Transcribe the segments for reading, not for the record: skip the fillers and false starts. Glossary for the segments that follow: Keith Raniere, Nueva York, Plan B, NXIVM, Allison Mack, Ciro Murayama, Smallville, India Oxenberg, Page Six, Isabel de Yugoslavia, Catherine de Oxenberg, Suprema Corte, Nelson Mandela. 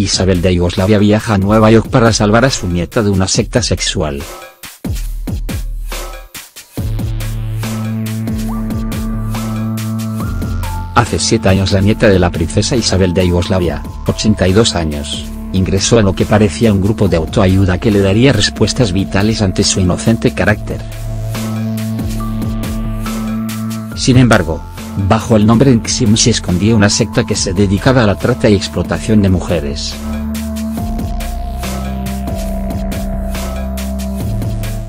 Isabel de Yugoslavia viaja a Nueva York para salvar a su nieta de una secta sexual. Hace 7 años la nieta de la princesa Isabel de Yugoslavia, 82 años, ingresó a lo que parecía un grupo de autoayuda que le daría respuestas vitales ante su inocente carácter. Sin embargo, bajo el nombre NXIVM se escondía una secta que se dedicaba a la trata y explotación de mujeres.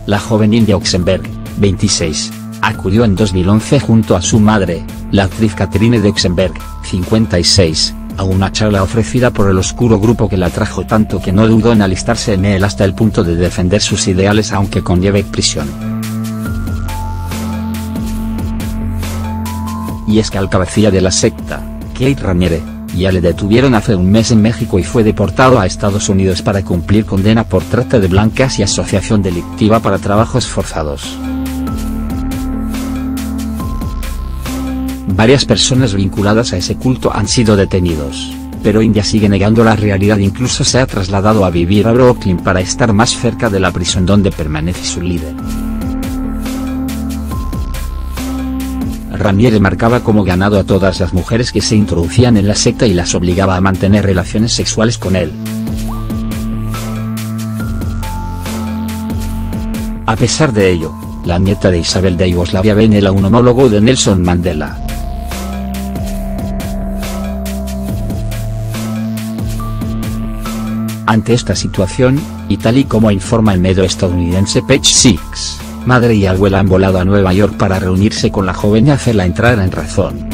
La joven India Oxenberg, 26, acudió en 2011 junto a su madre, la actriz Catherine de Oxenberg, 56, a una charla ofrecida por el oscuro grupo que la atrajo tanto que no dudó en alistarse en él hasta el punto de defender sus ideales aunque conlleve prisión. Y es que al cabecilla de la secta, Keith Raniere, ya le detuvieron hace un mes en México y fue deportado a Estados Unidos para cumplir condena por trata de blancas y asociación delictiva para trabajos forzados. Varias personas vinculadas a ese culto han sido detenidos, pero India sigue negando la realidad. Incluso se ha trasladado a vivir a Brooklyn para estar más cerca de la prisión donde permanece su líder. Raniere marcaba como ganado a todas las mujeres que se introducían en la secta y las obligaba a mantener relaciones sexuales con él. A pesar de ello, la nieta de Isabel de Yugoslavia ve en él a un homólogo de Nelson Mandela. Ante esta situación, y tal y como informa el medio estadounidense Page Six, madre y abuela han volado a Nueva York para reunirse con la joven y hacerla entrar en razón.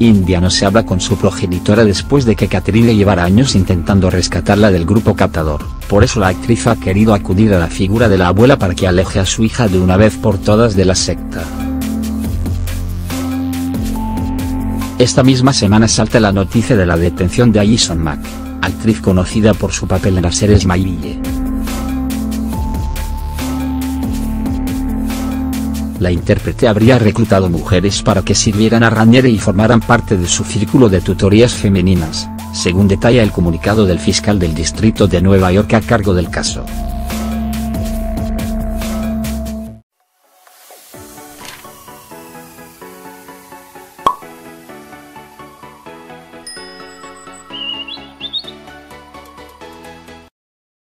India no se habla con su progenitora después de que Catherine llevara años intentando rescatarla del grupo captador, por eso la actriz ha querido acudir a la figura de la abuela para que aleje a su hija de una vez por todas de la secta. Esta misma semana salta la noticia de la detención de Allison Mack, actriz conocida por su papel en la serie Smallville. La intérprete habría reclutado mujeres para que sirvieran a Raniere y formaran parte de su círculo de tutorías femeninas, según detalla el comunicado del fiscal del distrito de Nueva York a cargo del caso.